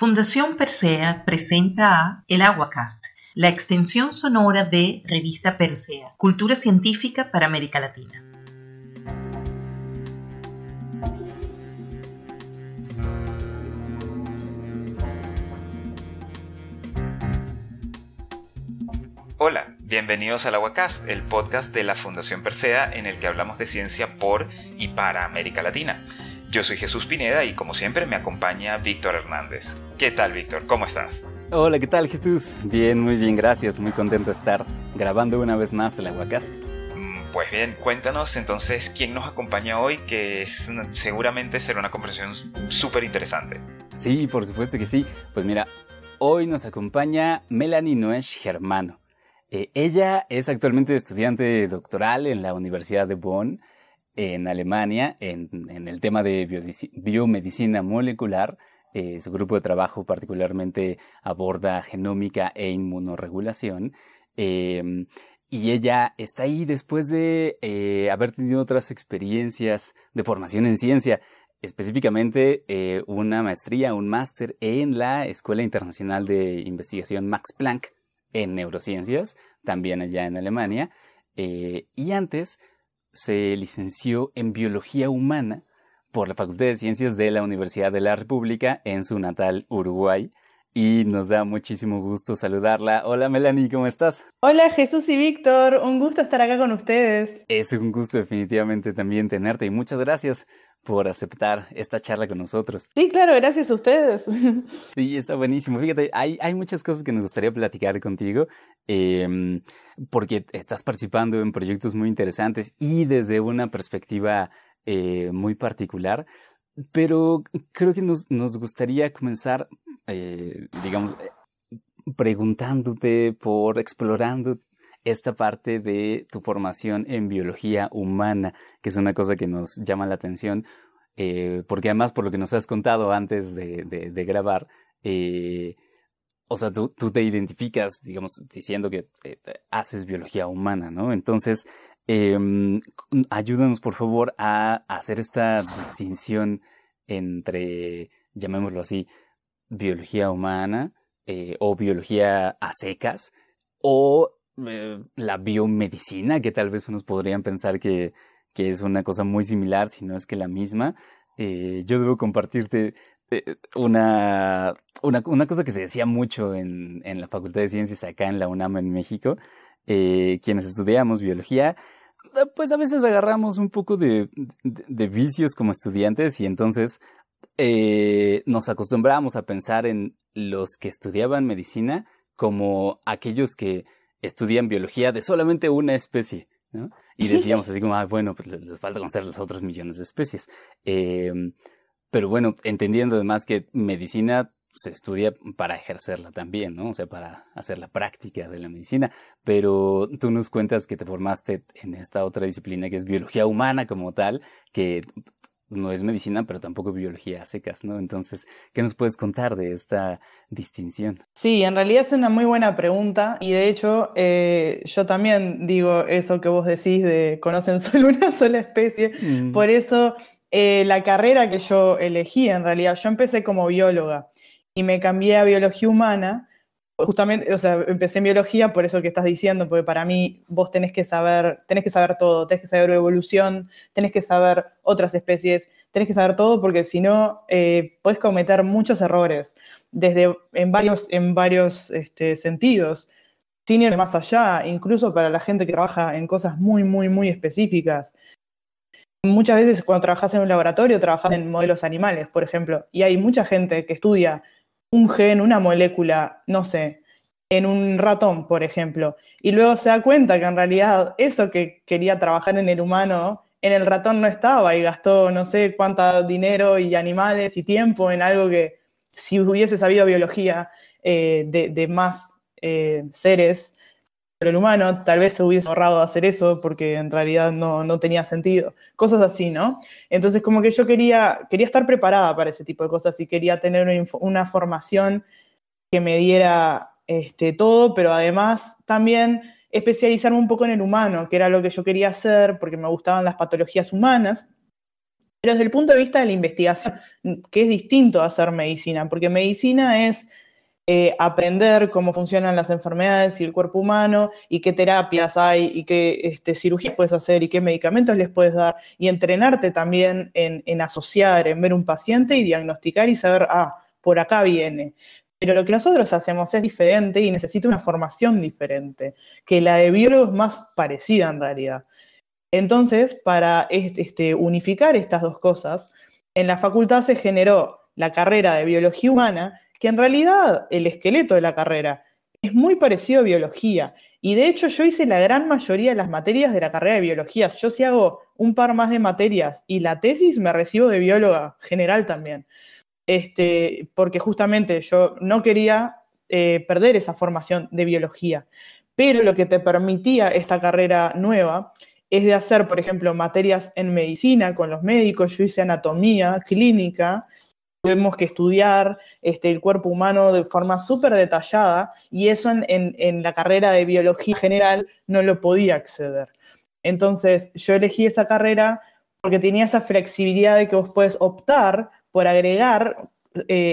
Fundación Persea presenta a El Aguacast, la extensión sonora de Revista Persea, cultura científica para América Latina. Hola, bienvenidos al Aguacast, el podcast de la Fundación Persea en el que hablamos de ciencia por y para América Latina. Yo soy Jesús Pineda y como siempre me acompaña Víctor Hernández. ¿Qué tal, Víctor? ¿Cómo estás? Hola, ¿qué tal, Jesús? Bien, muy bien, gracias. Muy contento de estar grabando una vez más el Aguacast. Pues bien, cuéntanos entonces quién nos acompaña hoy, que seguramente será una conversación súper interesante. Sí, por supuesto que sí. Pues mira, hoy nos acompaña Melanie Nuesch Germano. Ella es actualmente estudiante doctoral en la Universidad de Bonn, en Alemania, en el tema de biomedicina molecular. Su grupo de trabajo particularmente aborda genómica e inmunoregulación. Y ella está ahí después de haber tenido otras experiencias de formación en ciencia, específicamente una maestría, un máster en la Escuela Internacional de Investigación Max Planck en Neurociencias, también allá en Alemania. Y antes se licenció en Biología Humana por la Facultad de Ciencias de la Universidad de la República en su natal Uruguay, y nos da muchísimo gusto saludarla. Hola, Melanie, ¿cómo estás? Hola, Jesús y Víctor, un gusto estar acá con ustedes. Es un gusto definitivamente también tenerte y muchas gracias por aceptar esta charla con nosotros. Sí, claro, gracias a ustedes. Sí, está buenísimo. Fíjate, hay muchas cosas que nos gustaría platicar contigo, porque estás participando en proyectos muy interesantes y desde una perspectiva muy particular, pero creo que nos gustaría comenzar, digamos, preguntándote, explorando esta parte de tu formación en biología humana, que es una cosa que nos llama la atención, porque además, por lo que nos has contado antes de grabar, o sea, tú te identificas, digamos, diciendo que haces biología humana, ¿no? Entonces, ayúdanos, por favor, a hacer esta distinción entre, llamémoslo así, biología humana o biología a secas, o la biomedicina, que tal vez unos podrían pensar que es una cosa muy similar, si no es que la misma. Yo debo compartirte una cosa que se decía mucho en la Facultad de Ciencias acá en la UNAM en México. Quienes estudiamos biología, pues a veces agarramos un poco de vicios como estudiantes, y entonces nos acostumbramos a pensar en los que estudiaban medicina como aquellos que estudian biología de solamente una especie, ¿no? Y decíamos así como, bueno, pues les falta conocer los otros millones de especies. Pero bueno, entendiendo además que medicina se estudia para ejercerla también, ¿no? O sea, para hacer la práctica de la medicina. Pero tú nos cuentas que te formaste en esta otra disciplina que es biología humana como tal, que no es medicina, pero tampoco biología a secas, ¿no? Entonces, ¿qué nos puedes contar de esta distinción? Sí, en realidad es una muy buena pregunta, y de hecho yo también digo eso que vos decís de conocen solo una sola especie. Por eso la carrera que yo elegí, en realidad, yo empecé como bióloga y me cambié a biología humana, justamente, o sea, empecé en biología por eso que estás diciendo, porque para mí vos tenés que saber todo, tenés que saber evolución, tenés que saber otras especies, tenés que saber todo, porque si no, podés cometer muchos errores, desde en varios sentidos, sin ir más allá, incluso para la gente que trabaja en cosas muy, muy, muy específicas. Muchas veces cuando trabajás en un laboratorio, trabajás en modelos animales, por ejemplo, y hay mucha gente que estudia un gen, una molécula, no sé, en un ratón, por ejemplo, y luego se da cuenta que en realidad eso que quería trabajar en el humano, en el ratón no estaba, y gastó no sé cuánto dinero y animales y tiempo en algo que, si hubiese sabido biología de más seres, pero el humano tal vez se hubiese ahorrado hacer eso, porque en realidad no tenía sentido. Cosas así, ¿no? Entonces, como que yo quería estar preparada para ese tipo de cosas, y quería tener una formación que me diera todo, pero además también especializarme un poco en el humano, que era lo que yo quería hacer porque me gustaban las patologías humanas. Pero desde el punto de vista de la investigación, que es distinto a hacer medicina, porque medicina es aprender cómo funcionan las enfermedades y el cuerpo humano, y qué terapias hay, y qué cirugías puedes hacer, y qué medicamentos les puedes dar, y entrenarte también en asociar, en ver un paciente y diagnosticar y saber, ah, por acá viene. Pero lo que nosotros hacemos es diferente y necesita una formación diferente, que la de biólogos es más parecida en realidad. Entonces, para unificar estas dos cosas, en la facultad se generó la carrera de Biología Humana, que en realidad el esqueleto de la carrera es muy parecido a Biología. Y de hecho yo hice la gran mayoría de las materias de la carrera de Biología. Yo si hago un par más de materias y la tesis me recibo de bióloga general también. Porque justamente yo no quería perder esa formación de Biología. Pero lo que te permitía esta carrera nueva es de hacer, por ejemplo, materias en medicina con los médicos. Yo hice anatomía clínica, tuvimos que estudiar el cuerpo humano de forma súper detallada, y eso en la carrera de biología general no lo podía acceder. Entonces yo elegí esa carrera porque tenía esa flexibilidad de que vos podés optar por agregar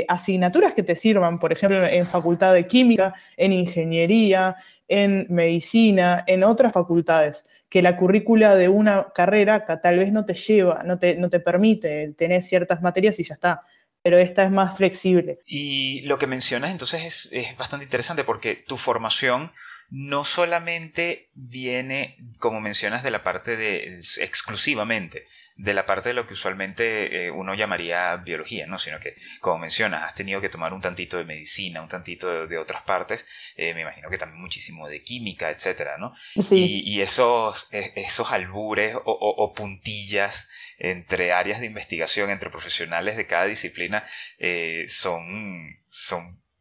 asignaturas que te sirvan, por ejemplo, en facultad de química, en ingeniería, en medicina, en otras facultades, que la currícula de una carrera que tal vez no te lleva, no te permite tener ciertas materias y ya está, pero esta es más flexible. Y lo que mencionas entonces es bastante interesante, porque tu formación no solamente viene, como mencionas, de la parte de, exclusivamente, de la parte de lo que usualmente uno llamaría biología, ¿no? Sino que, como mencionas, has tenido que tomar un tantito de medicina, un tantito de otras partes, me imagino que también muchísimo de química, etcétera, ¿no? Sí. Y esos albures o puntillas entre áreas de investigación, entre profesionales de cada disciplina, son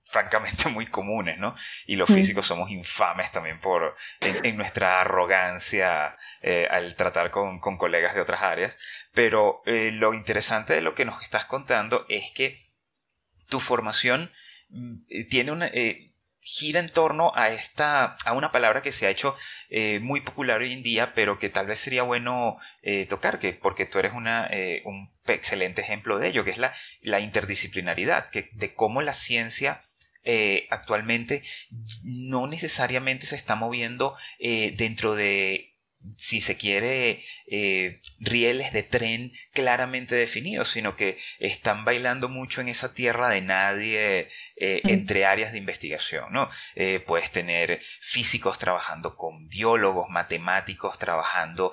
francamente muy comunes, ¿no? Y los físicos somos infames también por en nuestra arrogancia al tratar con colegas de otras áreas, pero lo interesante de lo que nos estás contando es que tu formación tiene una gira en torno a una palabra que se ha hecho muy popular hoy en día, pero que tal vez sería bueno tocar, porque tú eres un excelente ejemplo de ello, que es la interdisciplinaridad, de cómo la ciencia actualmente no necesariamente se está moviendo dentro de, si se quiere, rieles de tren claramente definidos, sino que están bailando mucho en esa tierra de nadie entre áreas de investigación, ¿no? Puedes tener físicos trabajando con biólogos, matemáticos trabajando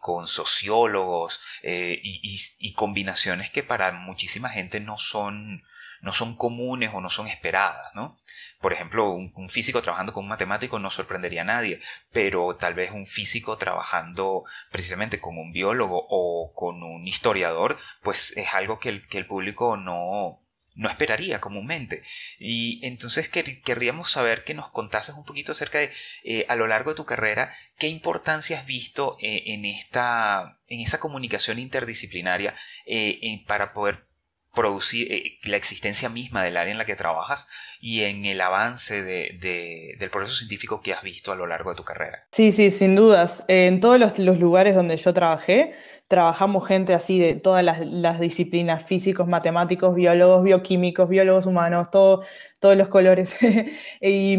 con sociólogos y combinaciones que para muchísima gente no son comunes o no son esperadas, ¿no? Por ejemplo, un físico trabajando con un matemático no sorprendería a nadie, pero tal vez un físico trabajando precisamente con un biólogo o con un historiador, pues es algo que el público no esperaría comúnmente. Y entonces querríamos saber que nos contases un poquito acerca de, a lo largo de tu carrera, qué importancia has visto en esa comunicación interdisciplinaria para poder producir la existencia misma del área en la que trabajas y en el avance del proceso científico que has visto a lo largo de tu carrera. Sí, sin dudas. En todos los lugares donde yo trabajé, trabajamos gente así de todas las disciplinas: físicos, matemáticos, biólogos, bioquímicos, biólogos humanos, todos los colores. Y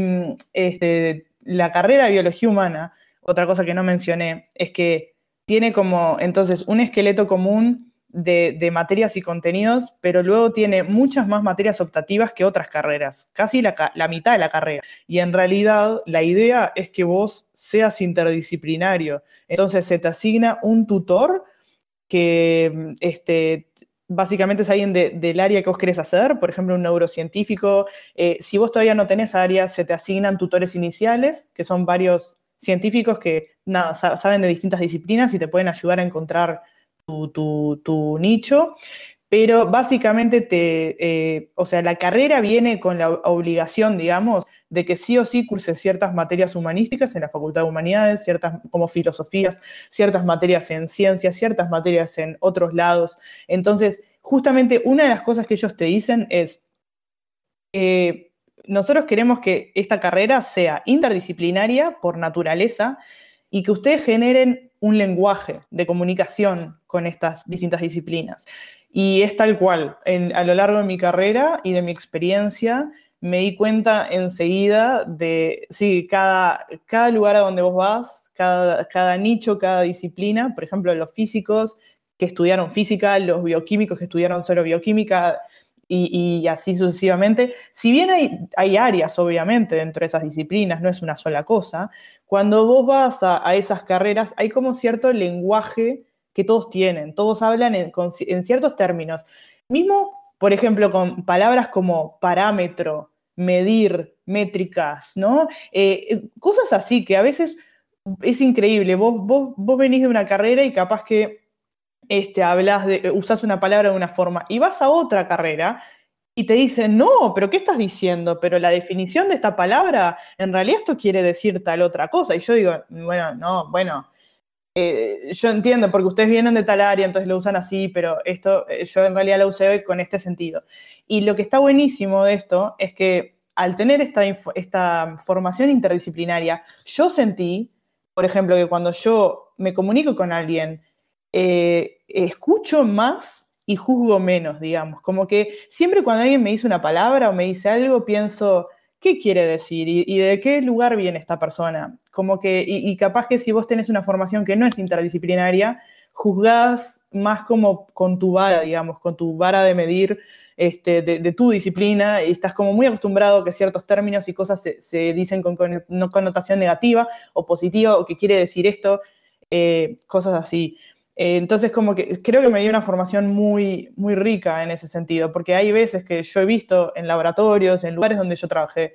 la carrera de biología humana, otra cosa que no mencioné, es que tiene como entonces un esqueleto común de materias y contenidos, pero luego tiene muchas más materias optativas que otras carreras, casi la mitad de la carrera. Y en realidad la idea es que vos seas interdisciplinario. Entonces se te asigna un tutor que básicamente es alguien del área que vos querés hacer, por ejemplo un neurocientífico. Si vos todavía no tenés área, se te asignan tutores iniciales, que son varios científicos que saben de distintas disciplinas y te pueden ayudar a encontrar tu nicho, pero básicamente la carrera viene con la obligación, digamos, de que sí o sí curses ciertas materias humanísticas en la Facultad de Humanidades, ciertas como filosofías, ciertas materias en ciencias, ciertas materias en otros lados. Entonces, justamente una de las cosas que ellos te dicen es, nosotros queremos que esta carrera sea interdisciplinaria por naturaleza, y que ustedes generen un lenguaje de comunicación con estas distintas disciplinas. Y es tal cual, a lo largo de mi carrera y de mi experiencia, me di cuenta enseguida de, sí, cada lugar a donde vos vas, cada nicho, cada disciplina, por ejemplo, los físicos que estudiaron física, los bioquímicos que estudiaron solo bioquímica, y así sucesivamente. Si bien hay áreas, obviamente, dentro de esas disciplinas, no es una sola cosa, cuando vos vas a esas carreras hay como cierto lenguaje que todos tienen, todos hablan en ciertos términos. Mismo, por ejemplo, con palabras como parámetro, medir, métricas, ¿no? Cosas así que a veces es increíble. Vos venís de una carrera y capaz que usás una palabra de una forma y vas a otra carrera y te dicen, no, pero ¿qué estás diciendo? Pero la definición de esta palabra, en realidad esto quiere decir tal otra cosa. Y yo digo, yo entiendo, porque ustedes vienen de tal área, entonces lo usan así, pero esto yo en realidad lo usé con este sentido. Y lo que está buenísimo de esto es que al tener esta formación interdisciplinaria, yo sentí, por ejemplo, que cuando yo me comunico con alguien, escucho más y juzgo menos, digamos. Como que siempre cuando alguien me dice una palabra o me dice algo, pienso, ¿qué quiere decir? ¿Y de qué lugar viene esta persona? Como que, y capaz que si vos tenés una formación que no es interdisciplinaria, juzgás más como con tu vara, digamos, con tu vara de medir de tu disciplina, y estás como muy acostumbrado que ciertos términos y cosas se dicen con no connotación negativa o positiva, o que quiere decir esto, cosas así. Entonces, como que creo que me dio una formación muy, muy rica en ese sentido, porque hay veces que yo he visto en laboratorios, en lugares donde yo trabajé,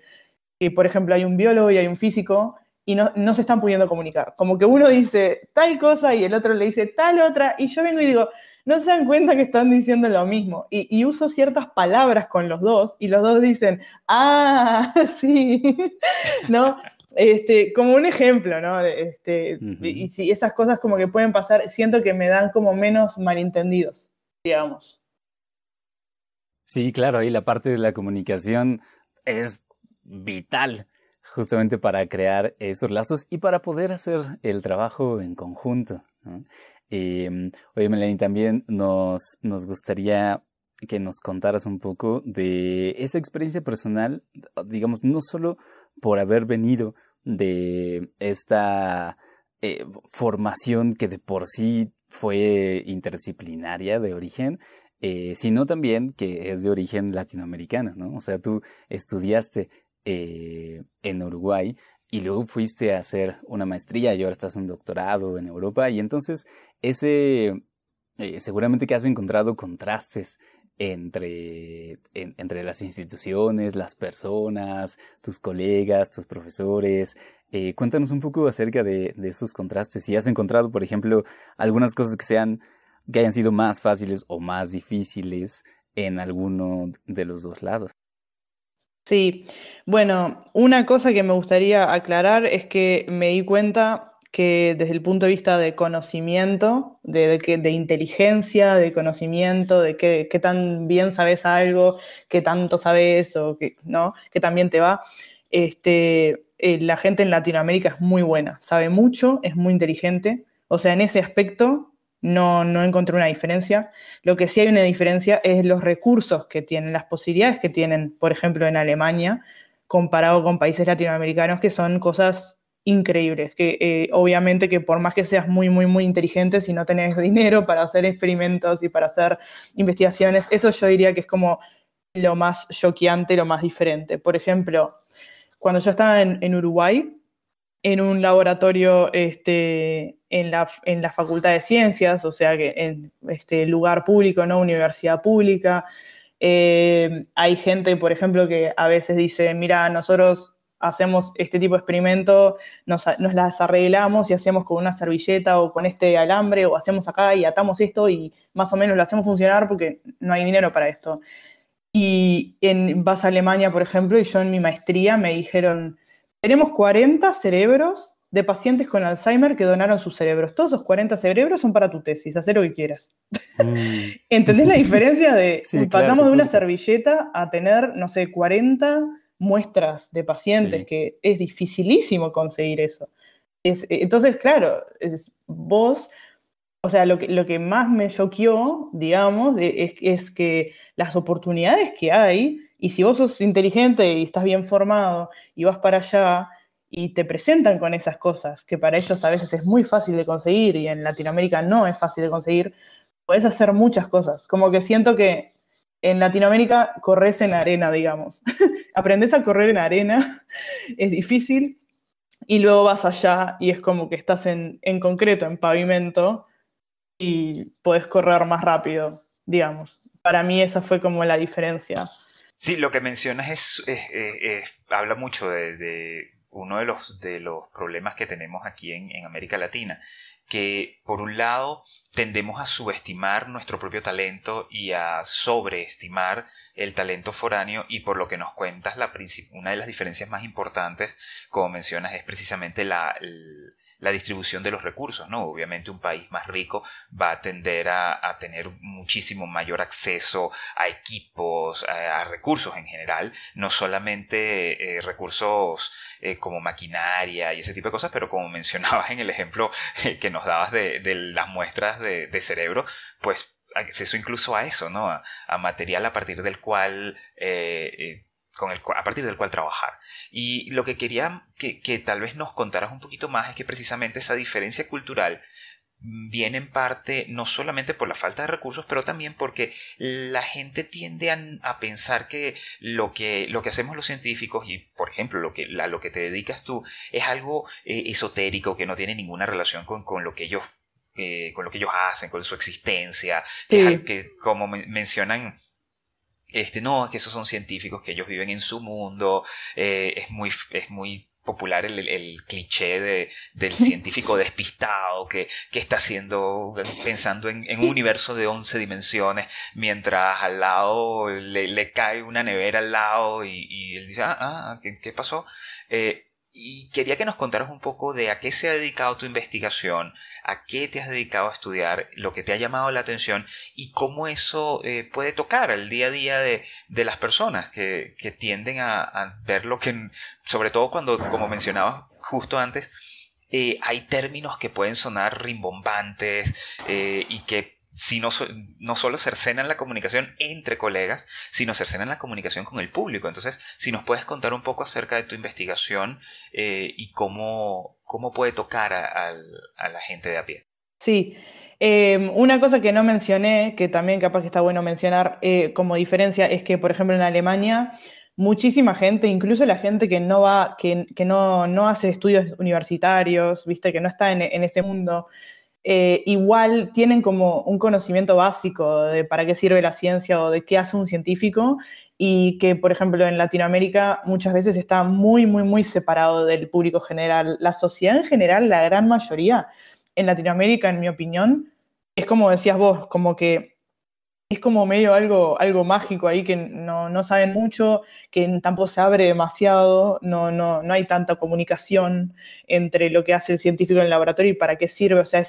que, por ejemplo, hay un biólogo y hay un físico y no se están pudiendo comunicar. Como que uno dice tal cosa y el otro le dice tal otra, y yo vengo y digo, no se dan cuenta que están diciendo lo mismo. Y uso ciertas palabras con los dos, y los dos dicen, ah, sí, ¿no? Como un ejemplo, ¿no? Uh-huh. Y si esas cosas como que pueden pasar, siento que me dan como menos malentendidos, digamos. Sí, claro, y la parte de la comunicación es vital justamente para crear esos lazos y para poder hacer el trabajo en conjunto, ¿no? Oye, Melanie, también nos gustaría que nos contaras un poco de esa experiencia personal, digamos, no solo por haber venido de esta formación que de por sí fue interdisciplinaria de origen, sino también que es de origen latinoamericano, ¿no? O sea, tú estudiaste en Uruguay y luego fuiste a hacer una maestría y ahora estás en doctorado en Europa, y entonces seguramente que has encontrado contrastes entre las instituciones, las personas, tus colegas, tus profesores. Cuéntanos un poco acerca de esos contrastes. Si has encontrado, por ejemplo, algunas cosas que hayan sido más fáciles o más difíciles en alguno de los dos lados. Sí. Bueno, una cosa que me gustaría aclarar es que me di cuenta que desde el punto de vista de conocimiento, de inteligencia, de conocimiento, de qué tan bien sabes algo, qué tanto sabes, o qué tan bien te va, la gente en Latinoamérica es muy buena, sabe mucho, es muy inteligente. O sea, en ese aspecto no encontré una diferencia. Lo que sí hay una diferencia es los recursos que tienen, las posibilidades que tienen, por ejemplo, en Alemania, comparado con países latinoamericanos, que son cosas increíbles, que obviamente que por más que seas muy, muy, muy inteligente, si no tenés dinero para hacer experimentos y para hacer investigaciones, eso yo diría que es como lo más choqueante, lo más diferente. Por ejemplo, cuando yo estaba en Uruguay, en un laboratorio en la Facultad de Ciencias, o sea que en lugar público, no universidad pública, hay gente, por ejemplo, que a veces dice, mira, nosotros hacemos este tipo de experimento, nos las arreglamos y hacemos con una servilleta o con este alambre, o hacemos acá y atamos esto y más o menos lo hacemos funcionar porque no hay dinero para esto. Y vas a Alemania, por ejemplo, y yo en mi maestría me dijeron, tenemos 40 cerebros de pacientes con Alzheimer que donaron sus cerebros. Todos esos 40 cerebros son para tu tesis, haz lo que quieras. ¿Entendés la diferencia de sí, pasamos de una servilleta a tener, no sé, 40... muestras de pacientes, sí, que es dificilísimo conseguir eso? Entonces, claro, vos, o sea, lo que más me choqueó, digamos, es que las oportunidades que hay, y si vos sos inteligente y estás bien formado y vas para allá y te presentan con esas cosas, que para ellos a veces es muy fácil de conseguir y en Latinoamérica no es fácil de conseguir, podés hacer muchas cosas. Como que siento que en Latinoamérica corres en arena, digamos. Aprendés a correr en arena, es difícil, y luego vas allá y es como que estás en concreto, en pavimento, y podés correr más rápido, digamos. Para mí esa fue como la diferencia. Sí, lo que mencionas habla mucho de uno de los problemas que tenemos aquí en América Latina, que por un lado tendemos a subestimar nuestro propio talento y a sobreestimar el talento foráneo, y por lo que nos cuentas, una de las diferencias más importantes, como mencionas, es precisamente la distribución de los recursos, ¿no? Obviamente un país más rico va a tender a tener muchísimo mayor acceso a equipos, a recursos en general, no solamente recursos como maquinaria y ese tipo de cosas, pero como mencionabas en el ejemplo que nos dabas de las muestras de cerebro, pues acceso incluso a eso, ¿no? A material a partir del cual... a partir del cual trabajar. Y lo que quería que tal vez nos contaras un poquito más es que precisamente esa diferencia cultural viene en parte no solamente por la falta de recursos, pero también porque la gente tiende a pensar que lo que hacemos los científicos y, por ejemplo, lo que te dedicas tú es algo esotérico que no tiene ninguna relación con lo que ellos hacen, con su existencia, que, sí. Que como mencionan... no, es que esos son científicos, que ellos viven en su mundo, es muy popular el cliché del científico despistado que está pensando en un universo de 11 dimensiones mientras al lado le cae una nevera al lado y él dice, ¿qué pasó? Y quería que nos contaras un poco de a qué se ha dedicado tu investigación, a qué te has dedicado a estudiar, lo que te ha llamado la atención y cómo eso puede tocar el día a día de las personas que tienden a ver lo que, sobre todo cuando, como mencionabas justo antes, hay términos que pueden sonar rimbombantes y que no solo cercenan la comunicación entre colegas, sino cercenan la comunicación con el público. Entonces, si nos puedes contar un poco acerca de tu investigación y cómo puede tocar a la gente de a pie. Sí, una cosa que no mencioné, que también capaz que está bueno mencionar como diferencia, es que, por ejemplo, en Alemania, muchísima gente, incluso la gente que no va, que no hace estudios universitarios, viste, que no está en ese mundo, igual tienen como un conocimiento básico de para qué sirve la ciencia o de qué hace un científico, y que, por ejemplo, en Latinoamérica muchas veces está muy, muy, muy separado del público general. La sociedad en general, la gran mayoría en Latinoamérica, en mi opinión, es como decías vos, como que es como medio algo mágico ahí, que no saben mucho, que tampoco se abre demasiado, no hay tanta comunicación entre lo que hace el científico en el laboratorio y para qué sirve, o sea,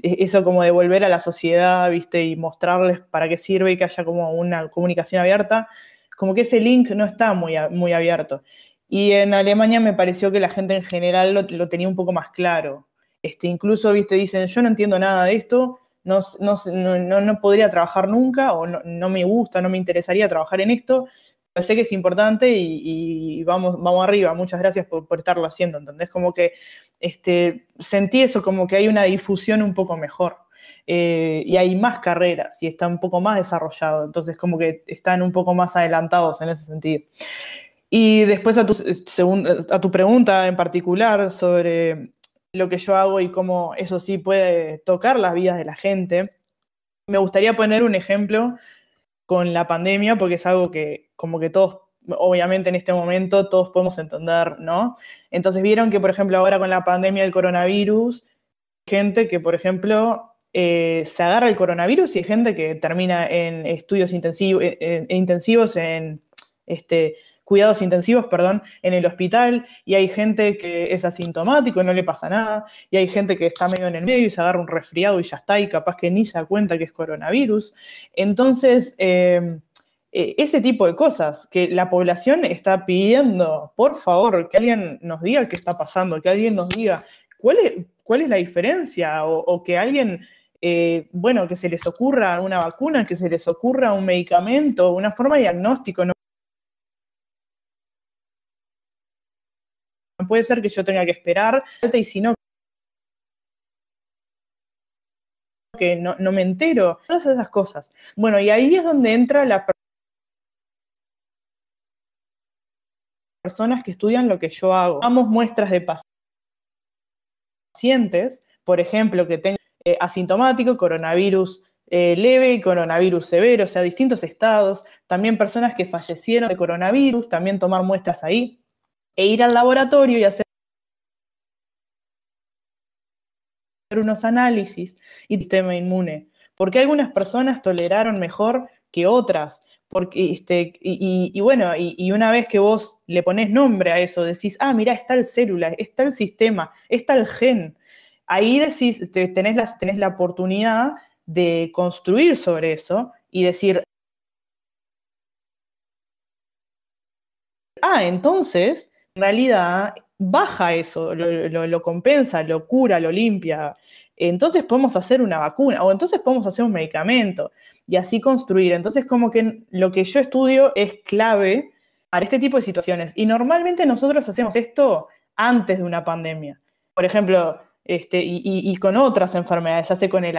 eso como de volver a la sociedad, ¿viste? Y mostrarles para qué sirve y que haya como una comunicación abierta, como que ese link no está muy, muy abierto. Y en Alemania me pareció que la gente en general lo tenía un poco más claro. Incluso, ¿viste? Dicen, yo no entiendo nada de esto, no podría trabajar nunca, o no me gusta, no me interesaría trabajar en esto, pero sé que es importante y vamos arriba, muchas gracias por estarlo haciendo, ¿entendés? Como que sentí eso, como que hay una difusión un poco mejor, y hay más carreras, y está un poco más desarrollado, entonces como que están un poco más adelantados en ese sentido. Y después a tu pregunta en particular sobre... lo que yo hago y cómo eso sí puede tocar las vidas de la gente. Me gustaría poner un ejemplo con la pandemia, porque es algo que como que todos, obviamente en este momento, todos podemos entender, ¿no? Entonces vieron que, por ejemplo, ahora con la pandemia del coronavirus, gente que, por ejemplo, se agarra el coronavirus, y hay gente que termina en estudios intensivos, en cuidados intensivos, perdón, en el hospital, y hay gente que es asintomático, no le pasa nada, y hay gente que está medio en el medio y se agarra un resfriado y ya está, y capaz que ni se da cuenta que es coronavirus. Entonces, Ese tipo de cosas que la población está pidiendo, por favor, que alguien nos diga qué está pasando, que alguien nos diga cuál es la diferencia, o que alguien, bueno, que se les ocurra una vacuna, que se les ocurra un medicamento, una forma de diagnóstico. No puede ser que yo tenga que esperar, y si no, que no me entero. Todas esas cosas. Bueno, y ahí es donde entra la personas que estudian lo que yo hago. Tomamos muestras de pacientes, por ejemplo, que tengan asintomático, coronavirus leve y coronavirus severo, o sea, distintos estados. También personas que fallecieron de coronavirus, también tomar muestras ahí. E ir al laboratorio y hacer unos análisis y sistema inmune. Porque algunas personas toleraron mejor que otras. Porque, bueno, y una vez que vos le ponés nombre a eso, decís, ah, mirá, está el célula, está el sistema, está el gen. Ahí decís, tenés la oportunidad de construir sobre eso y decir, ah, entonces, en realidad, baja eso, lo compensa, lo cura, lo limpia. Entonces podemos hacer una vacuna, o entonces podemos hacer un medicamento, y así construir. Entonces, como que lo que yo estudio es clave para este tipo de situaciones. Y normalmente nosotros hacemos esto antes de una pandemia. Por ejemplo, y con otras enfermedades, se hace con el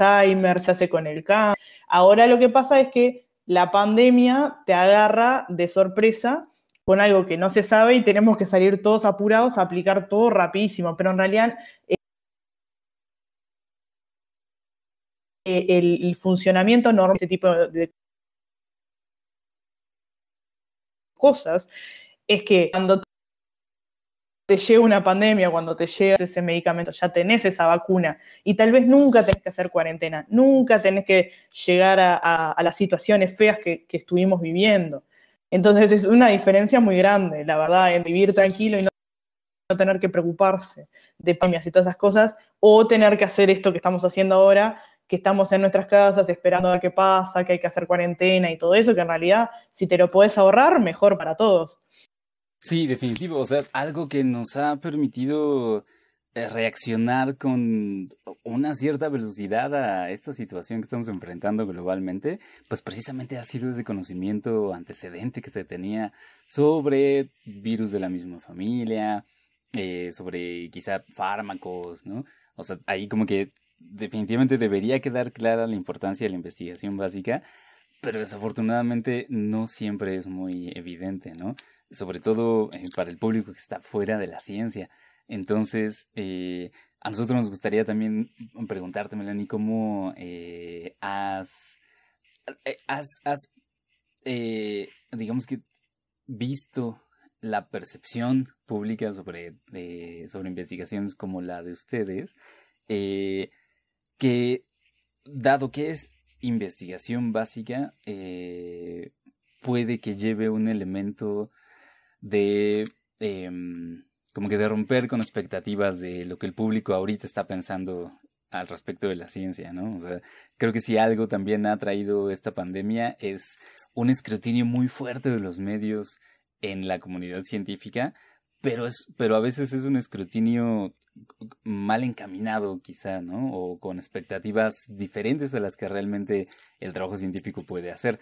Alzheimer, se hace con el cáncer. Ahora lo que pasa es que la pandemia te agarra de sorpresa con algo que no se sabe y tenemos que salir todos apurados a aplicar todo rapidísimo. Pero en realidad el funcionamiento normal de este tipo de cosas es que cuando te llega una pandemia, cuando te llega ese medicamento, ya tenés esa vacuna y tal vez nunca tenés que hacer cuarentena, nunca tenés que llegar a las situaciones feas que estuvimos viviendo. Entonces es una diferencia muy grande, la verdad, en vivir tranquilo y no tener que preocuparse de pandemias y todas esas cosas, o tener que hacer esto que estamos haciendo ahora, que estamos en nuestras casas esperando a ver qué pasa, que hay que hacer cuarentena y todo eso, que en realidad, si te lo podés ahorrar, mejor para todos. Sí, definitivo, o sea, algo que nos ha permitido reaccionar con una cierta velocidad a esta situación que estamos enfrentando globalmente, pues precisamente ha sido ese conocimiento antecedente que se tenía sobre virus de la misma familia, sobre quizá fármacos, ¿no? O sea, ahí como que definitivamente debería quedar clara la importancia de la investigación básica, pero desafortunadamente no siempre es muy evidente, ¿no? Sobre todo para el público que está fuera de la ciencia. Entonces, a nosotros nos gustaría también preguntarte, Melanie, ¿cómo has digamos que, visto la percepción pública sobre investigaciones como la de ustedes? Que, dado que es investigación básica, puede que lleve un elemento de... como que de romper con expectativas de lo que el público ahorita está pensando al respecto de la ciencia, ¿no? O sea, creo que si algo también ha traído esta pandemia es un escrutinio muy fuerte de los medios en la comunidad científica, pero a veces es un escrutinio mal encaminado quizá, ¿no? O con expectativas diferentes a las que realmente el trabajo científico puede hacer.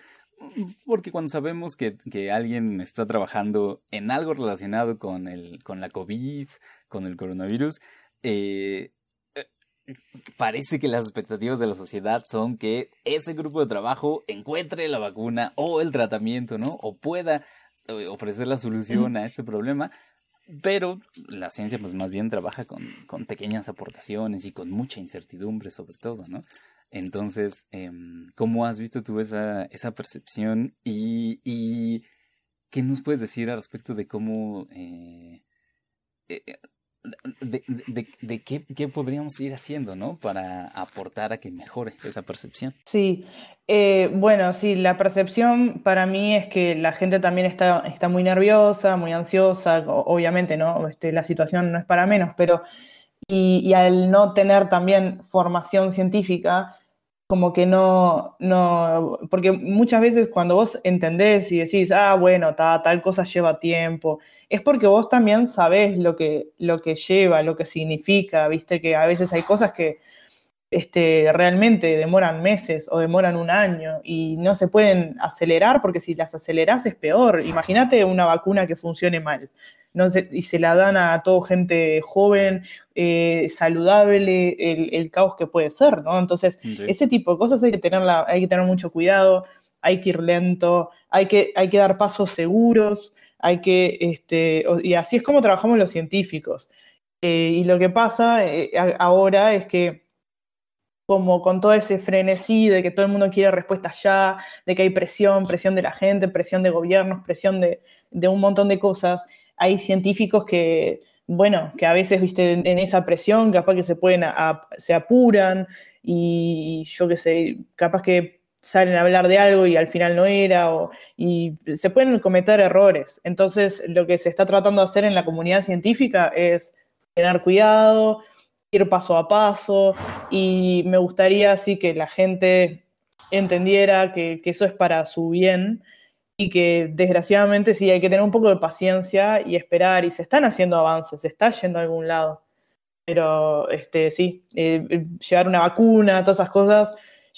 Porque cuando sabemos que alguien está trabajando en algo relacionado con la COVID, con el coronavirus, parece que las expectativas de la sociedad son que ese grupo de trabajo encuentre la vacuna o el tratamiento, ¿no? O pueda ofrecer la solución a este problema, pero la ciencia pues más bien trabaja con pequeñas aportaciones y con mucha incertidumbre sobre todo, ¿no? Entonces, ¿cómo has visto tú esa percepción? ¿Y qué nos puedes decir al respecto de cómo... de qué podríamos ir haciendo, ¿no? Para aportar a que mejore esa percepción. Sí, bueno, sí, la percepción para mí es que la gente también está muy nerviosa, muy ansiosa, obviamente, ¿no? La situación no es para menos, pero... Y al no tener también formación científica, como que no, porque muchas veces cuando vos entendés y decís, ah, bueno, tal cosa lleva tiempo, es porque vos también sabés lo que lleva, lo que significa, viste, que a veces hay cosas que realmente demoran meses o demoran un año y no se pueden acelerar porque si las acelerás es peor. Imagínate una vacuna que funcione mal, ¿no? Y se la dan a toda gente joven, saludable, el caos que puede ser, ¿no? Entonces, sí. Ese tipo de cosas hay que tener mucho cuidado, hay que ir lento, hay que dar pasos seguros, y así es como trabajamos los científicos. Y lo que pasa ahora es que como con todo ese frenesí de que todo el mundo quiere respuestas ya, de que hay presión de la gente, presión de gobiernos, presión de un montón de cosas, hay científicos que, bueno, que a veces, viste, en esa presión, capaz que se apuran y yo qué sé, capaz que salen a hablar de algo y al final no era, y se pueden cometer errores. Entonces, lo que se está tratando de hacer en la comunidad científica es tener cuidado, ir paso a paso, y me gustaría así que la gente entendiera que eso es para su bien y que desgraciadamente sí hay que tener un poco de paciencia y esperar, y se están haciendo avances, se está yendo a algún lado, pero llevar una vacuna, todas esas cosas,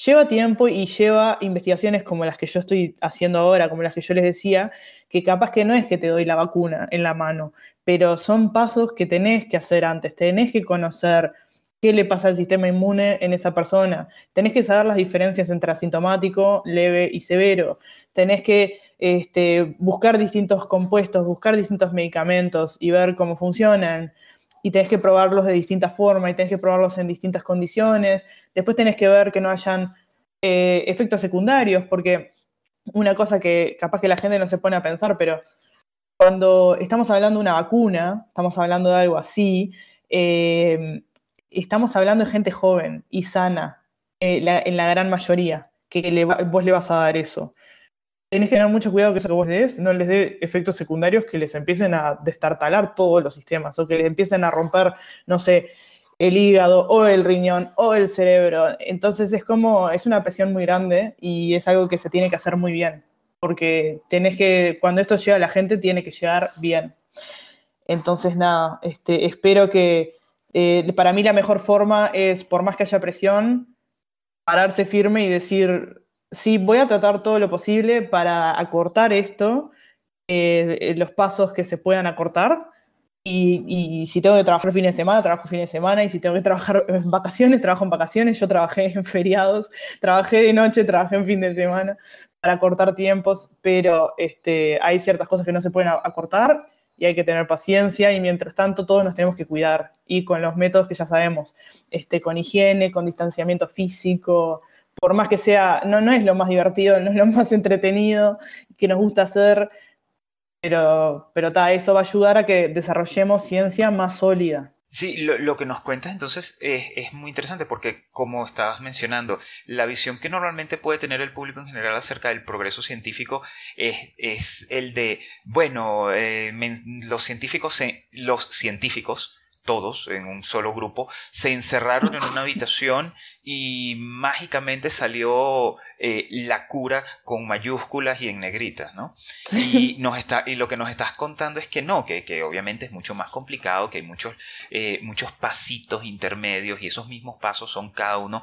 lleva tiempo y lleva investigaciones como las que yo estoy haciendo ahora, como las que yo les decía, que capaz que no es que te doy la vacuna en la mano, pero son pasos que tenés que hacer antes, tenés que conocer qué le pasa al sistema inmune en esa persona, tenés que saber las diferencias entre asintomático, leve y severo, tenés que buscar distintos compuestos, buscar distintos medicamentos y ver cómo funcionan, y tenés que probarlos de distintas formas, y tenés que probarlos en distintas condiciones. Después tenés que ver que no hayan efectos secundarios, porque una cosa que capaz que la gente no se pone a pensar, pero cuando estamos hablando de una vacuna, estamos hablando de algo así, estamos hablando de gente joven y sana, en la gran mayoría, que vos le vas a dar eso. Tenés que tener mucho cuidado que eso que vos le des no les dé efectos secundarios que les empiecen a destartalar todos los sistemas, o que les empiecen a romper, no sé, el hígado, o el riñón, o el cerebro. Entonces es una presión muy grande y es algo que se tiene que hacer muy bien, porque cuando esto llega a la gente, tiene que llegar bien. Entonces, nada, espero que, para mí la mejor forma es, por más que haya presión, pararse firme y decir, sí, voy a tratar todo lo posible para acortar esto, los pasos que se puedan acortar, y si tengo que trabajar fines de semana, trabajo fines de semana, y si tengo que trabajar en vacaciones, trabajo en vacaciones. Yo trabajé en feriados, trabajé de noche, trabajé en fin de semana, para acortar tiempos, pero hay ciertas cosas que no se pueden acortar, y hay que tener paciencia, y mientras tanto todos nos tenemos que cuidar, y con los métodos que ya sabemos, con higiene, con distanciamiento físico. Por más que sea, no es lo más divertido, no es lo más entretenido que nos gusta hacer, pero eso va a ayudar a que desarrollemos ciencia más sólida. Sí, lo que nos cuentas entonces es muy interesante, porque como estabas mencionando, la visión que normalmente puede tener el público en general acerca del progreso científico es el de, bueno, los científicos, todos en un solo grupo, se encerraron en una habitación y mágicamente salió la cura con mayúsculas y en negritas, ¿no? Y lo que nos estás contando es que no, que obviamente es mucho más complicado, que hay muchos pasitos intermedios, y esos mismos pasos son cada uno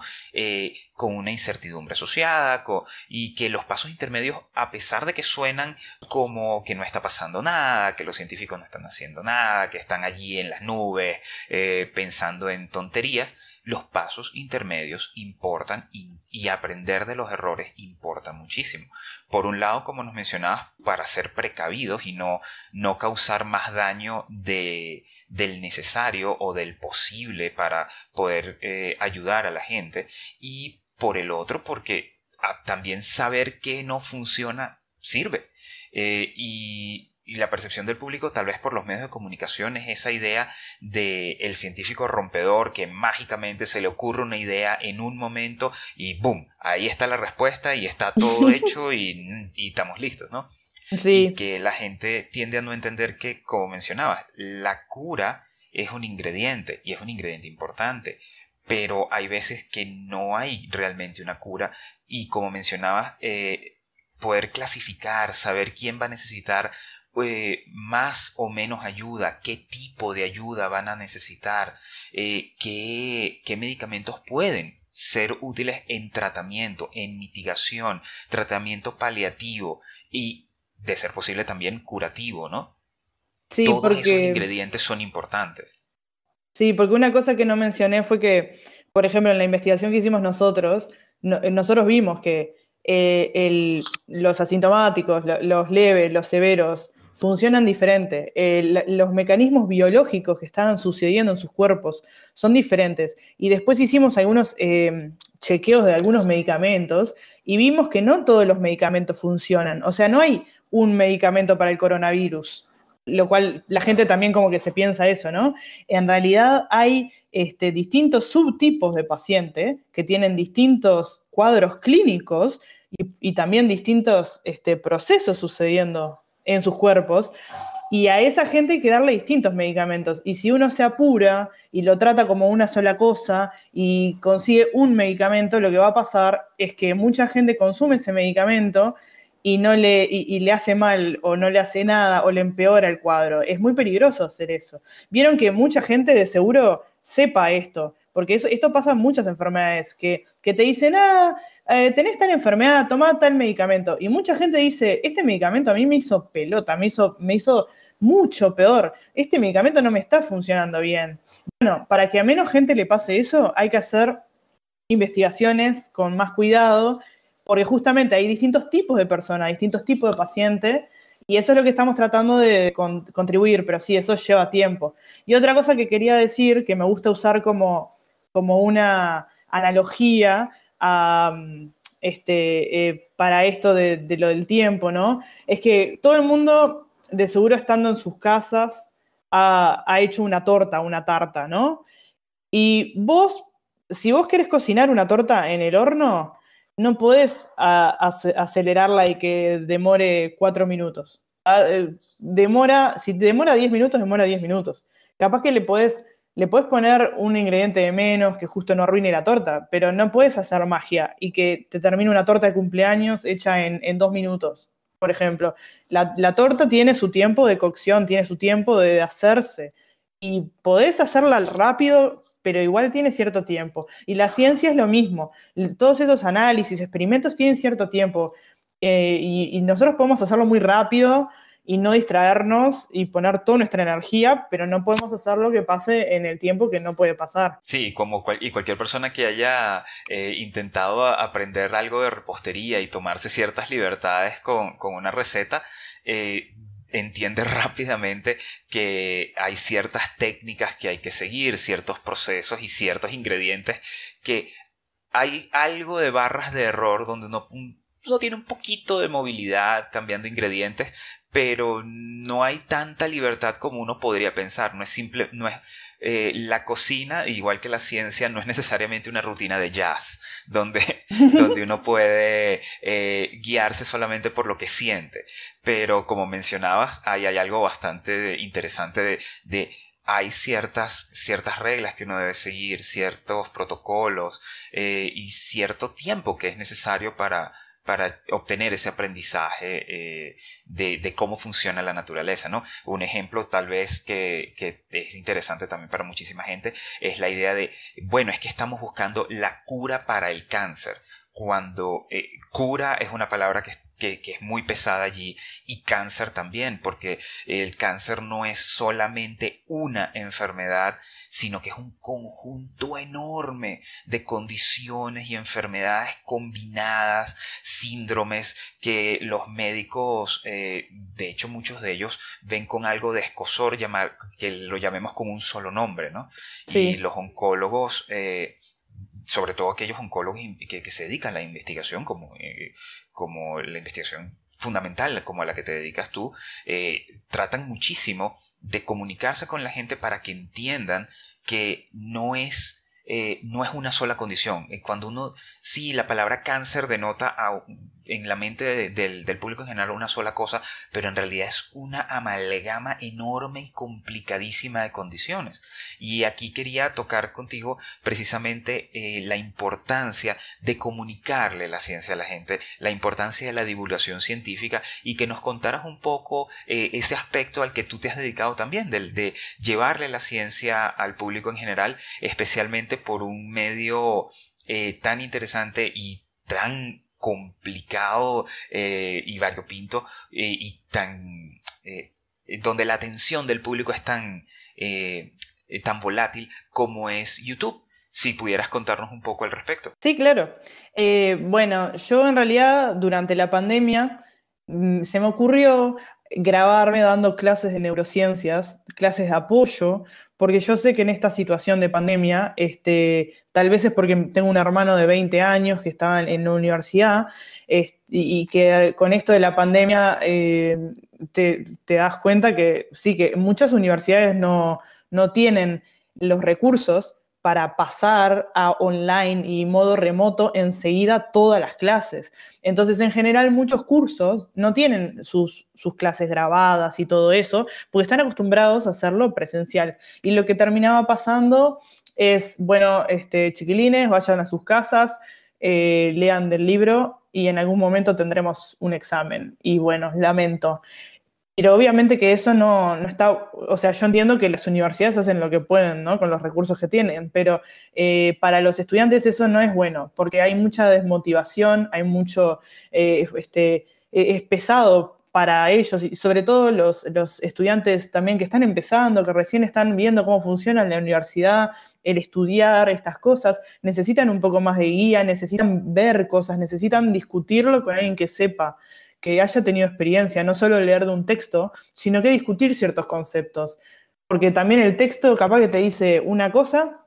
con una incertidumbre asociada, y que los pasos intermedios, a pesar de que suenan como que no está pasando nada, que los científicos no están haciendo nada, que están allí en las nubes, pensando en tonterías, los pasos intermedios importan, y aprender de los errores importa muchísimo. Por un lado, como nos mencionabas, para ser precavidos y no causar más daño del necesario o del posible para poder ayudar a la gente, y por el otro, porque también saber que no funciona sirve. Y la percepción del público, tal vez por los medios de comunicación, es esa idea del científico rompedor que mágicamente se le ocurre una idea en un momento y ¡boom! Ahí está la respuesta y está todo hecho y estamos listos, ¿no? Sí. Y que la gente tiende a no entender que, como mencionabas, la cura es un ingrediente, y es un ingrediente importante, pero hay veces que no hay realmente una cura y, como mencionabas, poder clasificar, saber quién va a necesitar más o menos ayuda, qué tipo de ayuda van a necesitar, qué medicamentos pueden ser útiles en tratamiento, en mitigación, tratamiento paliativo y, de ser posible, también curativo, ¿no? Sí, todos esos ingredientes son importantes. Sí, porque una cosa que no mencioné fue que, por ejemplo, en la investigación que hicimos nosotros, nosotros vimos que los asintomáticos, los leves, los severos, funcionan diferente. Los mecanismos biológicos que estaban sucediendo en sus cuerpos son diferentes. Y después hicimos algunos chequeos de algunos medicamentos y vimos que no todos los medicamentos funcionan. O sea, no hay un medicamento para el coronavirus, lo cual la gente también como que se piensa eso, ¿no? En realidad hay distintos subtipos de pacientes que tienen distintos cuadros clínicos y también distintos procesos sucediendo en sus cuerpos, y a esa gente hay que darle distintos medicamentos. Y si uno se apura y lo trata como una sola cosa y consigue un medicamento, lo que va a pasar es que mucha gente consume ese medicamento y le hace mal, o no le hace nada, o le empeora el cuadro. Es muy peligroso hacer eso. Vieron que mucha gente de seguro sepa esto, porque esto pasa en muchas enfermedades, que te dicen, tenés tal enfermedad, tomá tal medicamento. Y mucha gente dice, este medicamento a mí me hizo pelota, me hizo mucho peor. Este medicamento no me está funcionando bien. Bueno, para que a menos gente le pase eso, hay que hacer investigaciones con más cuidado, porque justamente hay distintos tipos de personas, distintos tipos de pacientes, y eso es lo que estamos tratando de contribuir, pero sí, eso lleva tiempo. Y otra cosa que quería decir, que me gusta usar como una analogía para esto de lo del tiempo, ¿no? Es que todo el mundo, de seguro estando en sus casas, ha hecho una torta, una tarta, ¿no? Y vos, si vos querés cocinar una torta en el horno, no podés acelerarla y que demore 4 minutos. Si demora 10 minutos, demora 10 minutos. Capaz que le podés poner un ingrediente de menos que justo no arruine la torta, pero no podés hacer magia y que te termine una torta de cumpleaños hecha en 2 minutos, por ejemplo. La torta tiene su tiempo de cocción, tiene su tiempo de hacerse. Y podés hacerla rápido, pero igual tiene cierto tiempo. Y la ciencia es lo mismo. Todos esos análisis, experimentos tienen cierto tiempo. Y nosotros podemos hacerlo muy rápido y no distraernos y poner toda nuestra energía, pero no podemos hacer lo que pase en el tiempo que no puede pasar. Sí, y cualquier persona que haya intentado aprender algo de repostería y tomarse ciertas libertades con una receta, entiende rápidamente que hay ciertas técnicas que hay que seguir, ciertos procesos y ciertos ingredientes, que hay algo de barras de error donde uno tiene un poquito de movilidad cambiando ingredientes, pero no hay tanta libertad como uno podría pensar. La cocina, igual que la ciencia, no es necesariamente una rutina de jazz, donde uno puede guiarse solamente por lo que siente. Pero, como mencionabas, hay algo bastante interesante hay ciertas reglas que uno debe seguir, ciertos protocolos y cierto tiempo que es necesario para obtener ese aprendizaje de cómo funciona la naturaleza, ¿no? Un ejemplo tal vez que es interesante también para muchísima gente es la idea de, bueno, es que estamos buscando la cura para el cáncer, cuando cura es una palabra que es muy pesada allí, y cáncer también, porque el cáncer no es solamente una enfermedad, sino que es un conjunto enorme de condiciones y enfermedades combinadas, síndromes que los médicos, de hecho muchos de ellos, ven con algo de escozor, que lo llamemos con un solo nombre, ¿no? Sí. Y los oncólogos, sobre todo aquellos oncólogos que se dedican a la investigación, como la investigación fundamental, como a la que te dedicas tú, tratan muchísimo de comunicarse con la gente para que entiendan que no es una sola condición. Cuando uno, sí, la palabra cáncer denota en la mente del público en general una sola cosa, pero en realidad es una amalgama enorme y complicadísima de condiciones. Y aquí quería tocar contigo precisamente la importancia de comunicarle la ciencia a la gente, la importancia de la divulgación científica, y que nos contaras un poco ese aspecto al que tú te has dedicado también, de llevarle la ciencia al público en general, especialmente por un medio tan interesante y tan complicado y variopinto y tan donde la atención del público es tan volátil como es YouTube. Si pudieras contarnos un poco al respecto. Sí, claro. Bueno, yo en realidad durante la pandemia se me ocurrió grabarme dando clases de neurociencias, clases de apoyo, porque yo sé que en esta situación de pandemia, tal vez es porque tengo un hermano de 20 años que estaba en la universidad, y que con esto de la pandemia te das cuenta que sí, que muchas universidades no tienen los recursos para pasar a online y modo remoto enseguida todas las clases. Entonces, en general, muchos cursos no tienen sus clases grabadas y todo eso, porque están acostumbrados a hacerlo presencial. Y lo que terminaba pasando es, bueno, chiquilines, vayan a sus casas, lean del libro, y en algún momento tendremos un examen. Y bueno, lamento. Pero obviamente que eso no está, o sea, yo entiendo que las universidades hacen lo que pueden, ¿no? Con los recursos que tienen, pero para los estudiantes eso no es bueno, porque hay mucha desmotivación, hay mucho, es pesado para ellos, y sobre todo los estudiantes también que están empezando, que recién están viendo cómo funciona la universidad, el estudiar estas cosas, necesitan un poco más de guía, necesitan ver cosas, necesitan discutirlo con alguien que sepa, que haya tenido experiencia, no solo leer de un texto, sino que discutir ciertos conceptos. Porque también el texto capaz que te dice una cosa,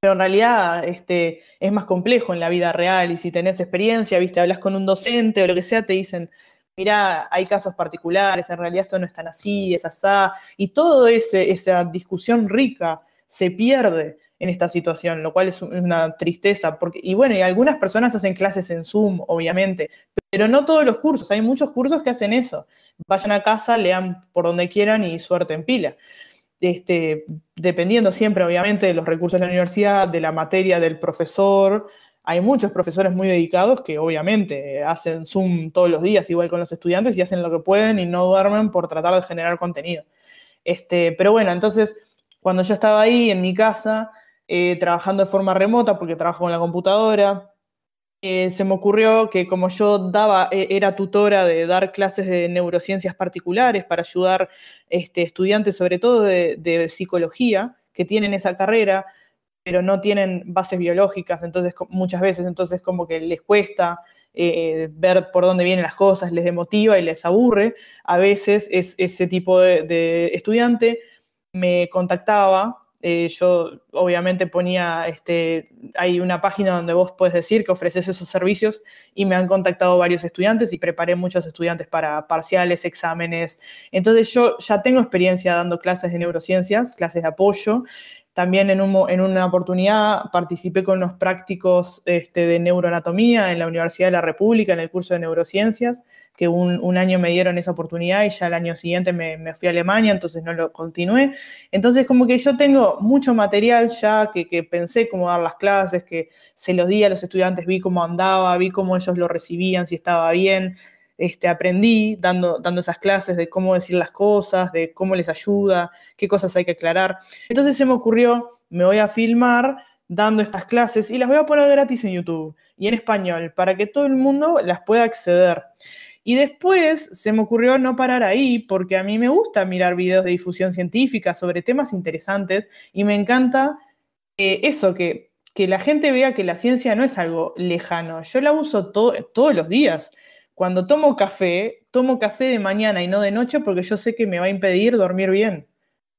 pero en realidad es más complejo en la vida real, y si tenés experiencia, viste, hablas con un docente o lo que sea, te dicen, mirá, hay casos particulares, en realidad esto no es tan así, es asá, y toda esa discusión rica se pierde en esta situación, lo cual es una tristeza, porque, y bueno, y algunas personas hacen clases en Zoom, obviamente, pero no todos los cursos, hay muchos cursos que hacen eso, vayan a casa, lean por donde quieran y suerte en pila, dependiendo siempre, obviamente, de los recursos de la universidad, de la materia, del profesor. Hay muchos profesores muy dedicados que, obviamente, hacen Zoom todos los días, igual con los estudiantes, y hacen lo que pueden y no duermen por tratar de generar contenido. Pero bueno, entonces, cuando yo estaba ahí en mi casa, trabajando de forma remota, porque trabajo con la computadora, se me ocurrió que como yo era tutora de dar clases de neurociencias particulares para ayudar estudiantes, sobre todo de psicología, que tienen esa carrera, pero no tienen bases biológicas, entonces muchas veces entonces como que les cuesta ver por dónde vienen las cosas, les demotiva y les aburre. A veces ese tipo de estudiante me contactaba. Yo obviamente ponía, hay una página donde vos podés decir que ofreces esos servicios, y me han contactado varios estudiantes y preparé muchos estudiantes para parciales, exámenes. Entonces yo ya tengo experiencia dando clases de neurociencias, clases de apoyo. También en una oportunidad participé con unos prácticos de neuroanatomía en la Universidad de la República en el curso de neurociencias, que un año me dieron esa oportunidad y ya el año siguiente me fui a Alemania, entonces no lo continué. Entonces como que yo tengo mucho material ya que pensé cómo dar las clases, que se los di a los estudiantes, vi cómo andaba, vi cómo ellos lo recibían, si estaba bien. Aprendí dando esas clases de cómo decir las cosas, de cómo les ayuda, qué cosas hay que aclarar. Entonces se me ocurrió, me voy a filmar dando estas clases y las voy a poner gratis en YouTube y en español para que todo el mundo las pueda acceder. Y después se me ocurrió no parar ahí, porque a mí me gusta mirar videos de difusión científica sobre temas interesantes y me encanta eso, que la gente vea que la ciencia no es algo lejano. Yo la uso todos los días. Cuando tomo café de mañana y no de noche porque yo sé que me va a impedir dormir bien.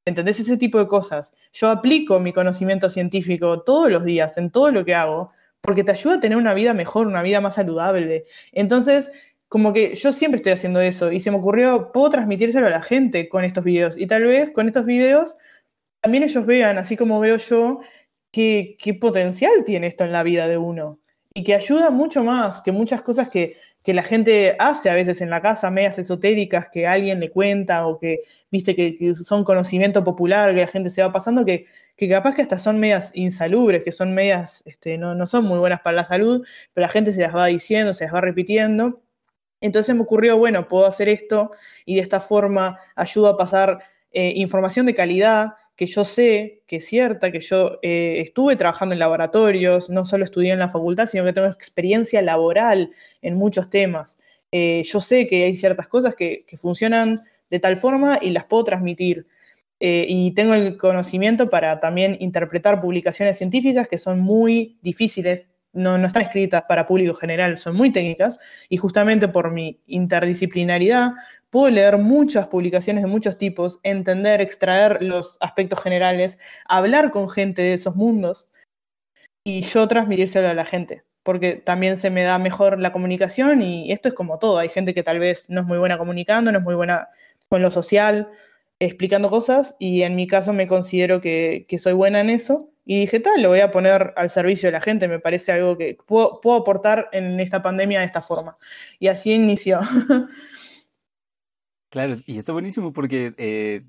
¿Entendés? Ese tipo de cosas. Yo aplico mi conocimiento científico todos los días en todo lo que hago porque te ayuda a tener una vida mejor, una vida más saludable. Entonces, como que yo siempre estoy haciendo eso y se me ocurrió, puedo transmitírselo a la gente con estos videos. Y tal vez con estos videos también ellos vean, así como veo yo, qué potencial tiene esto en la vida de uno. Y que ayuda mucho más que muchas cosas que que la gente hace a veces en la casa, medias esotéricas que alguien le cuenta o que, viste, que son conocimiento popular, que la gente se va pasando, que capaz que hasta son medias insalubres, que son medias, no son muy buenas para la salud, pero la gente se las va diciendo, se las va repitiendo. Entonces me ocurrió, bueno, puedo hacer esto y de esta forma ayudo a pasar información de calidad que yo sé que es cierta, que yo estuve trabajando en laboratorios, no solo estudié en la facultad, sino que tengo experiencia laboral en muchos temas. Yo sé que hay ciertas cosas que funcionan de tal forma y las puedo transmitir. Y tengo el conocimiento para también interpretar publicaciones científicas que son muy difíciles, no están escritas para público general, son muy técnicas, y justamente por mi interdisciplinaridad, puedo leer muchas publicaciones de muchos tipos, entender, extraer los aspectos generales, hablar con gente de esos mundos y yo transmitírselo a la gente. Porque también se me da mejor la comunicación y esto es como todo. Hay gente que tal vez no es muy buena comunicando, no es muy buena con lo social, explicando cosas y en mi caso me considero que soy buena en eso. Y dije, tal, lo voy a poner al servicio de la gente, me parece algo que puedo aportar en esta pandemia de esta forma. Y así inició. Claro, y está buenísimo porque,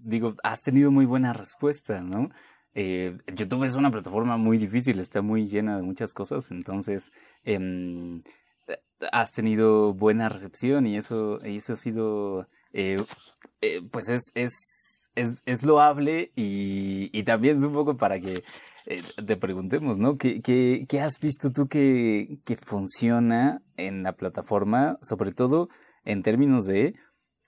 has tenido muy buena respuesta, ¿no? YouTube es una plataforma muy difícil, está muy llena de muchas cosas, entonces has tenido buena recepción y eso ha sido, pues es loable y también es un poco para que te preguntemos, ¿no? ¿Qué has visto tú que funciona en la plataforma, sobre todo en términos de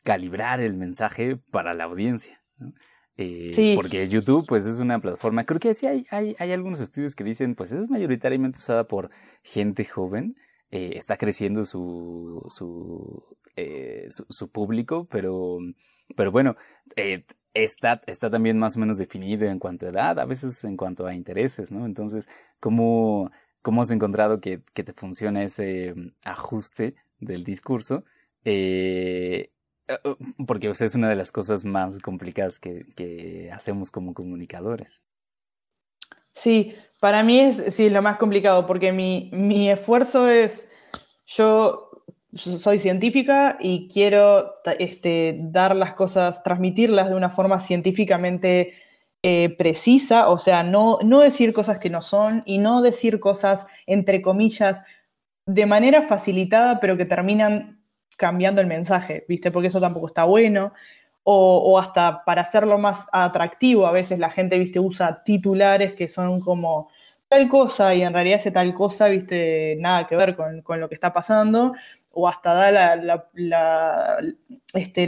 calibrar el mensaje para la audiencia, ¿no? Sí. Porque YouTube, pues, es una plataforma, creo que sí hay algunos estudios que dicen, pues, es mayoritariamente usada por gente joven, está creciendo su público, pero bueno, está también más o menos definido en cuanto a edad, a veces en cuanto a intereses, ¿no? Entonces, ¿cómo has encontrado que te funciona ese ajuste del discurso? Porque o sea, es una de las cosas más complicadas que hacemos como comunicadores. Sí, para mí es lo más complicado, porque mi esfuerzo es, yo soy científica y quiero dar las cosas, transmitirlas de una forma científicamente precisa, o sea, no decir cosas que no son y no decir cosas, entre comillas, de manera facilitada, pero que terminan cambiando el mensaje, ¿viste? Porque eso tampoco está bueno, o hasta para hacerlo más atractivo, a veces la gente, ¿viste? Usa titulares que son como tal cosa, y en realidad ese tal cosa, ¿viste? Nada que ver con lo que está pasando, o hasta da la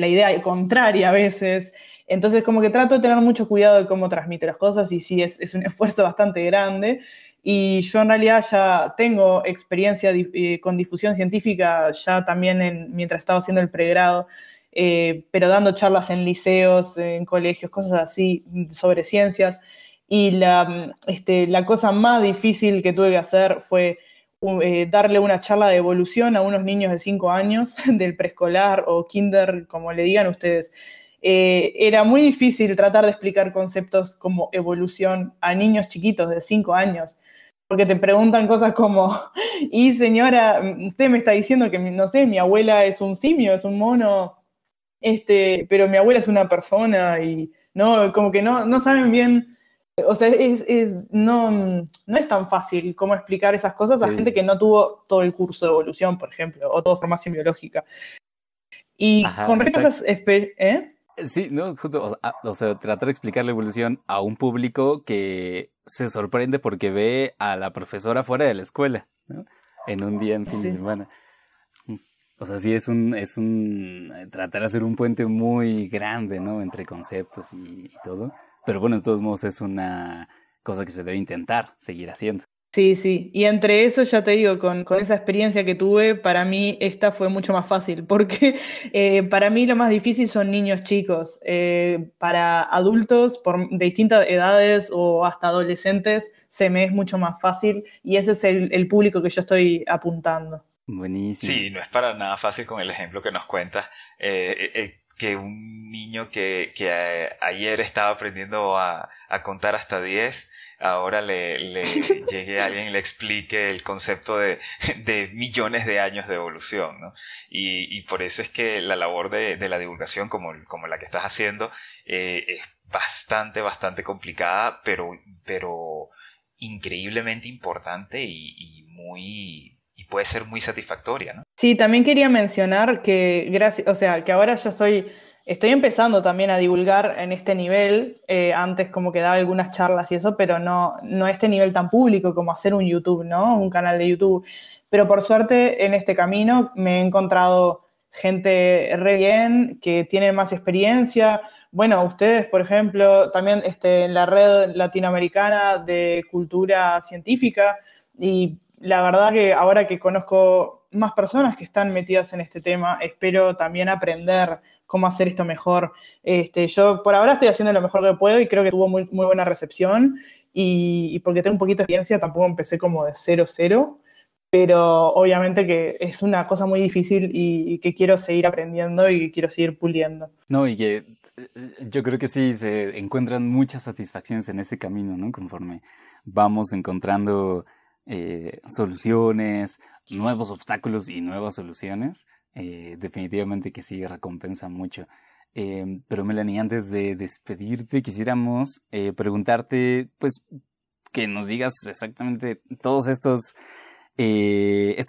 idea contraria a veces. Entonces, como que trato de tener mucho cuidado de cómo transmito las cosas, y sí, es un esfuerzo bastante grande. Y yo en realidad ya tengo experiencia con difusión científica ya también mientras estaba haciendo el pregrado, pero dando charlas en liceos, en colegios, cosas así sobre ciencias. Y la cosa más difícil que tuve que hacer fue darle una charla de evolución a unos niños de 5 años, del preescolar o kinder, como le digan ustedes. Era muy difícil tratar de explicar conceptos como evolución a niños chiquitos de 5 años. Porque te preguntan cosas como, y señora, usted me está diciendo que, no sé, mi abuela es un simio, es un mono, pero mi abuela es una persona y no, como que no saben bien, o sea, no es tan fácil cómo explicar esas cosas a gente que no tuvo todo el curso de evolución, por ejemplo, o toda formación biológica. Y ajá, con respecto a esas sí, no, justo, o sea, tratar de explicar la evolución a un público que se sorprende porque ve a la profesora fuera de la escuela, ¿no? En un día, en fin de semana. O sea, sí, tratar de hacer un puente muy grande, ¿no? Entre conceptos y todo. Pero bueno, de todos modos es una cosa que se debe intentar seguir haciendo. Sí, sí. Y entre eso, ya te digo, con esa experiencia que tuve, para mí esta fue mucho más fácil, porque para mí lo más difícil son niños chicos. Para adultos de distintas edades o hasta adolescentes se me es mucho más fácil y ese es el público que yo estoy apuntando. Buenísimo. Sí, no es para nada fácil con el ejemplo que nos cuentas. que un niño que ayer estaba aprendiendo a contar hasta 10, ahora le llegue a alguien y le explique el concepto de millones de años de evolución, ¿no? Y por eso es que la labor de la divulgación, como la que estás haciendo, es bastante complicada, pero increíblemente importante y puede ser muy satisfactoria, ¿no? Sí, también quería mencionar que gracias, o sea, que ahora yo estoy empezando también a divulgar en este nivel, antes como que daba algunas charlas y eso, pero no a este nivel tan público como hacer un YouTube, ¿no? Un canal de YouTube. Pero por suerte en este camino me he encontrado gente re bien, que tiene más experiencia. Bueno, ustedes, por ejemplo, también en la red latinoamericana de cultura científica, y la verdad que ahora que conozco más personas que están metidas en este tema, espero también aprender cómo hacer esto mejor. Yo por ahora estoy haciendo lo mejor que puedo y creo que tuvo muy, muy buena recepción, y porque tengo un poquito de experiencia, tampoco empecé como de 0-0, pero obviamente que es una cosa muy difícil y que quiero seguir aprendiendo y que quiero seguir puliendo. No, y que yo creo que sí se encuentran muchas satisfacciones en ese camino, ¿no? Conforme vamos encontrando soluciones, nuevos obstáculos y nuevas soluciones, definitivamente que sí recompensa mucho. Pero Melanie, antes de despedirte, quisiéramos preguntarte, pues, que nos digas exactamente todos estos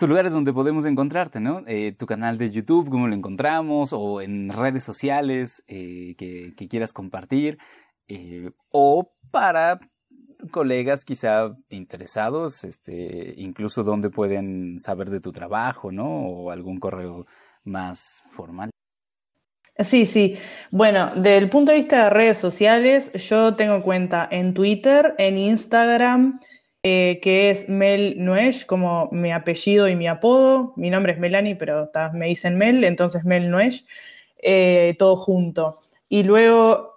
lugares donde podemos encontrarte, ¿no? Tu canal de YouTube, cómo lo encontramos, o en redes sociales que quieras compartir, o para colegas quizá interesados, incluso dónde pueden saber de tu trabajo, ¿no? O algún correo más formal. Sí. Bueno, desde el punto de vista de redes sociales, yo tengo cuenta en Twitter, en Instagram, que es Mel Nuesch, como mi apellido y mi apodo. Mi nombre es Melanie, pero me dicen Mel, entonces Mel Nuesch, todo junto. Y luego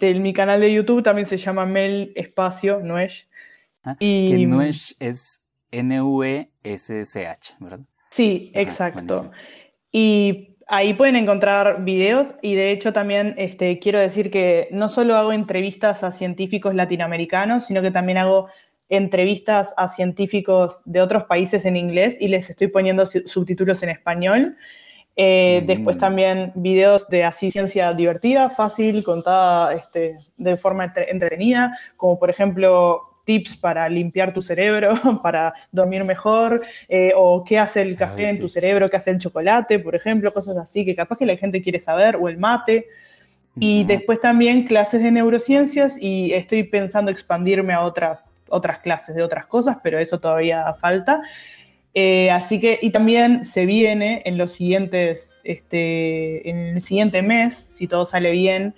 mi canal de YouTube también se llama Mel Espacio Nuesch. Que Nuesch es N-U-E-S-S-H, ¿verdad? Sí, exacto. Buenísimo. Y ahí pueden encontrar videos, y de hecho también quiero decir que no solo hago entrevistas a científicos latinoamericanos, sino que también hago entrevistas a científicos de otros países en inglés y les estoy poniendo subtítulos en español. Después también videos de así ciencia divertida, fácil, contada de forma entretenida, como por ejemplo tips para limpiar tu cerebro, para dormir mejor, o qué hace el café en tu cerebro, qué hace el chocolate, por ejemplo, cosas así que capaz que la gente quiere saber, o el mate. Y después también clases de neurociencias, y estoy pensando expandirme a otras clases de otras cosas, pero eso todavía falta. Así que, y también se viene en los siguientes, en el siguiente mes, si todo sale bien,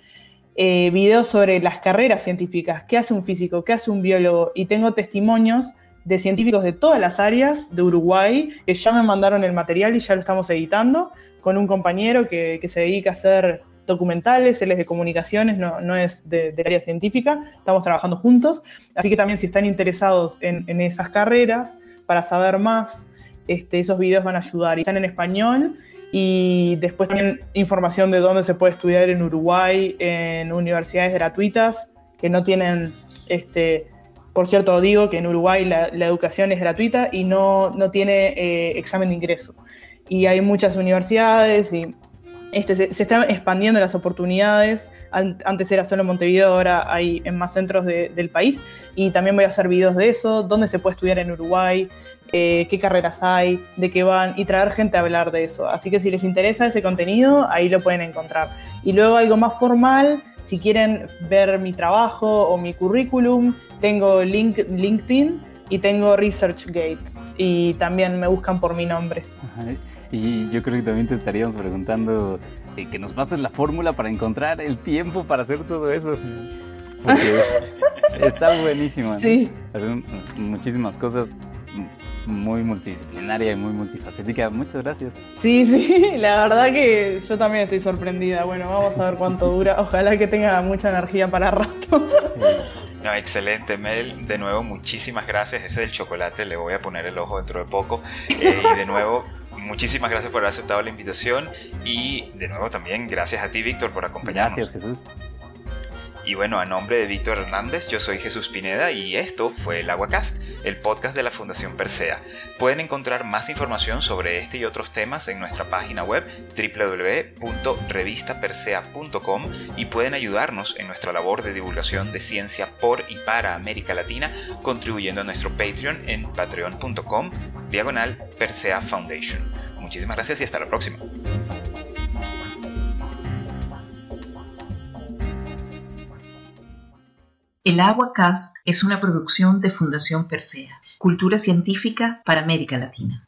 videos sobre las carreras científicas, qué hace un físico, qué hace un biólogo, y tengo testimonios de científicos de todas las áreas de Uruguay, que ya me mandaron el material y ya lo estamos editando, con un compañero que se dedica a hacer documentales, él es de comunicaciones, no es del área científica, estamos trabajando juntos, así que también si están interesados en esas carreras, para saber más, esos videos van a ayudar, y están en español, y después también información de dónde se puede estudiar en Uruguay, en universidades gratuitas, que no tienen, por cierto digo que en Uruguay la educación es gratuita y no tiene examen de ingreso, y hay muchas universidades, y se están expandiendo las oportunidades. Antes era solo en Montevideo, ahora hay en más centros del país, y también voy a hacer videos de eso, dónde se puede estudiar en Uruguay, qué carreras hay, de qué van, y traer gente a hablar de eso. Así que si les interesa ese contenido, ahí lo pueden encontrar. Y luego algo más formal, si quieren ver mi trabajo o mi currículum, tengo LinkedIn y tengo ResearchGate, y también me buscan por mi nombre. Ajá. Y yo creo que también te estaríamos preguntando que nos pases la fórmula para encontrar el tiempo para hacer todo eso. Porque está buenísimo, ¿no? Sí. Muchísimas cosas, muy multidisciplinaria y muy multifacética. Muchas gracias. Sí, la verdad que yo también estoy sorprendida. Bueno, vamos a ver cuánto dura. Ojalá que tenga mucha energía para rato. No, excelente, Mel. De nuevo, muchísimas gracias. Ese del chocolate le voy a poner el ojo dentro de poco. Y de nuevo, muchísimas gracias por haber aceptado la invitación y de nuevo también gracias a ti, Víctor, por acompañarnos. Gracias, Jesús. Y bueno, a nombre de Víctor Hernández, yo soy Jesús Pineda y esto fue El Aguacast, el podcast de la Fundación Persea. Pueden encontrar más información sobre este y otros temas en nuestra página web www.revistapersea.com y pueden ayudarnos en nuestra labor de divulgación de ciencia por y para América Latina contribuyendo a nuestro Patreon en patreon.com/Persea Foundation. Muchísimas gracias y hasta la próxima. El Aguacast es una producción de Fundación Persea, cultura científica para América Latina.